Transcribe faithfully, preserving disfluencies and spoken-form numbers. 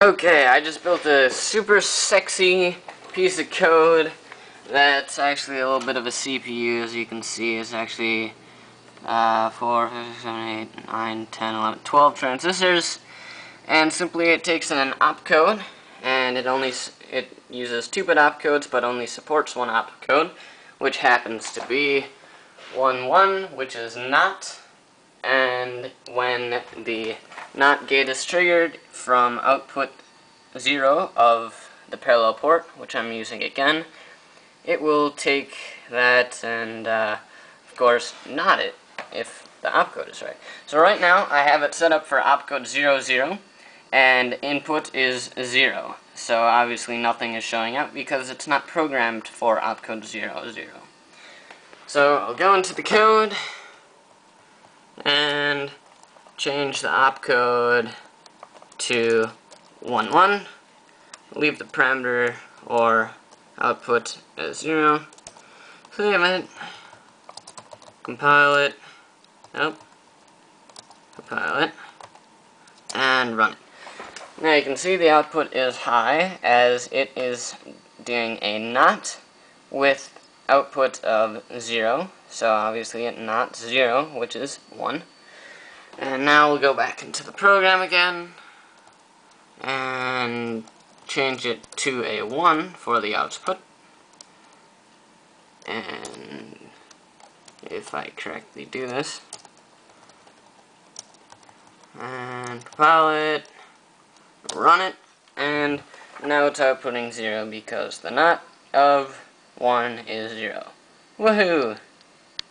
Okay, I just built a super sexy piece of code that's actually a little bit of a C P U, as you can see. It's actually uh, four, five, six, seven, eight, nine, ten, eleven, twelve transistors, and simply it takes in an opcode, and it only it uses two-bit opcodes, but only supports one opcode, which happens to be one one, which is not, and when the NOT gate is triggered from output zero of the parallel port, which I'm using again, it will take that and, uh, of course, NOT it if the opcode is right. So right now, I have it set up for opcode zero zero, and input is zero. So obviously nothing is showing up because it's not programmed for opcode zero zero. So I'll go into the code and change the opcode to one one, leave the parameter or output as zero, save it, compile it, nope, compile it, and run it. Now you can see the output is high as it is doing a NOT with output of zero, so obviously it NOT zero, which is one. And now we'll go back into the program again and change it to a one for the output. And if I correctly do this, and compile it, run it, and now it's outputting zero because the NOT of one is zero. Woohoo!